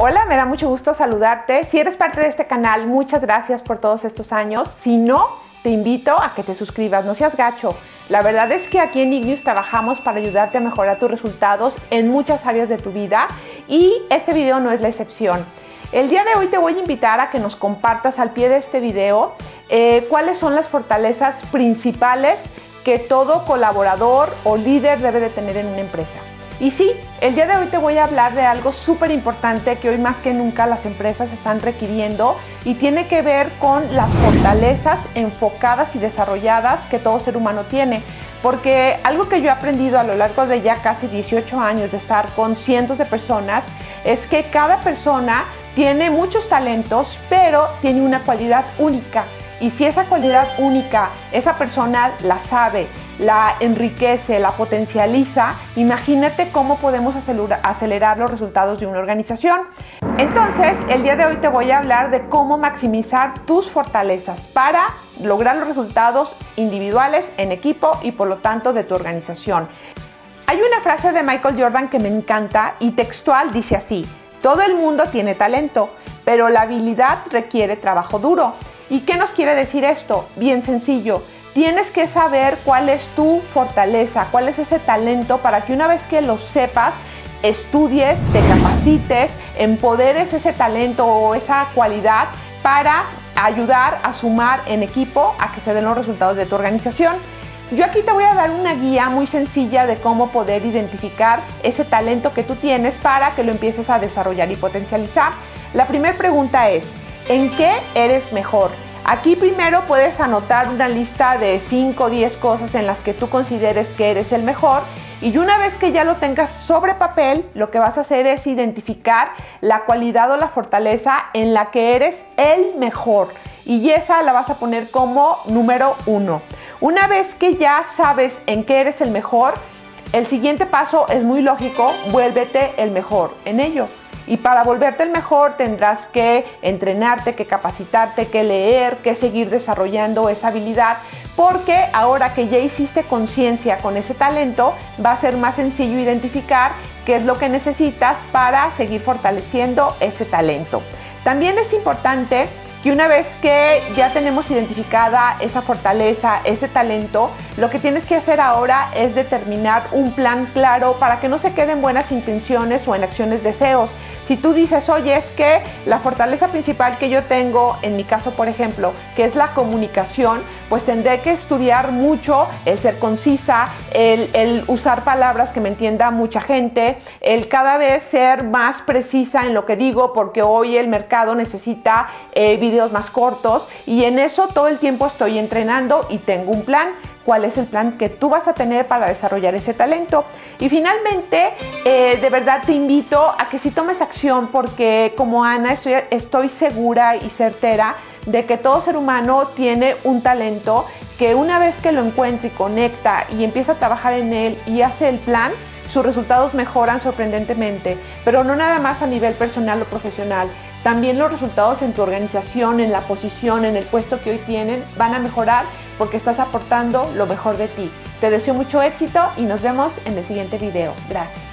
Hola, me da mucho gusto saludarte. Si eres parte de este canal, muchas gracias por todos estos años. Si no, te invito a que te suscribas, no seas gacho. La verdad es que aquí en Ignius trabajamos para ayudarte a mejorar tus resultados en muchas áreas de tu vida y este video no es la excepción. El día de hoy te voy a invitar a que nos compartas al pie de este video cuáles son las fortalezas principales que todo colaborador o líder debe de tener en una empresa. Y sí, el día de hoy te voy a hablar de algo súper importante que hoy más que nunca las empresas están requiriendo y tiene que ver con las fortalezas enfocadas y desarrolladas que todo ser humano tiene. Porque algo que yo he aprendido a lo largo de ya casi 18 años de estar con cientos de personas es que cada persona tiene muchos talentos, pero tiene una cualidad única. Y si esa cualidad única, esa persona la sabe, la enriquece, la potencializa, imagínate cómo podemos acelerar los resultados de una organización. Entonces, el día de hoy te voy a hablar de cómo maximizar tus fortalezas para lograr los resultados individuales, en equipo y por lo tanto de tu organización. Hay una frase de Michael Jordan que me encanta y textual dice así: todo el mundo tiene talento, pero la habilidad requiere trabajo duro. ¿Y qué nos quiere decir esto? Bien sencillo. Tienes que saber cuál es tu fortaleza, cuál es ese talento para que una vez que lo sepas, estudies, te capacites, empoderes ese talento o esa cualidad para ayudar a sumar en equipo a que se den los resultados de tu organización. Yo aquí te voy a dar una guía muy sencilla de cómo poder identificar ese talento que tú tienes para que lo empieces a desarrollar y potencializar. La primera pregunta es: ¿en qué eres mejor? Aquí primero puedes anotar una lista de 5 o 10 cosas en las que tú consideres que eres el mejor, y una vez que ya lo tengas sobre papel, lo que vas a hacer es identificar la cualidad o la fortaleza en la que eres el mejor, y esa la vas a poner como número 1. Una vez que ya sabes en qué eres el mejor, el siguiente paso es muy lógico: vuélvete el mejor en ello. Y para volverte el mejor tendrás que entrenarte, que capacitarte, que leer, que seguir desarrollando esa habilidad, porque ahora que ya hiciste conciencia con ese talento, va a ser más sencillo identificar qué es lo que necesitas para seguir fortaleciendo ese talento. También es importante que una vez que ya tenemos identificada esa fortaleza, ese talento, lo que tienes que hacer ahora es determinar un plan claro para que no se queden buenas intenciones o en acciones deseos. Si tú dices, oye, es que la fortaleza principal que yo tengo, en mi caso por ejemplo, que es la comunicación, pues tendré que estudiar mucho el ser concisa, el usar palabras que me entienda mucha gente, el cada vez ser más precisa en lo que digo, porque hoy el mercado necesita videos más cortos, y en eso todo el tiempo estoy entrenando y tengo un plan. ¿Cuál es el plan que tú vas a tener para desarrollar ese talento? Y finalmente, de verdad te invito a que sí tomes acción, porque como Ana estoy segura y certera de que todo ser humano tiene un talento que una vez que lo encuentra y conecta y empieza a trabajar en él y hace el plan, sus resultados mejoran sorprendentemente, pero no nada más a nivel personal o profesional. También los resultados en tu organización, en la posición, en el puesto que hoy tienen, van a mejorar porque estás aportando lo mejor de ti. Te deseo mucho éxito y nos vemos en el siguiente video. Gracias.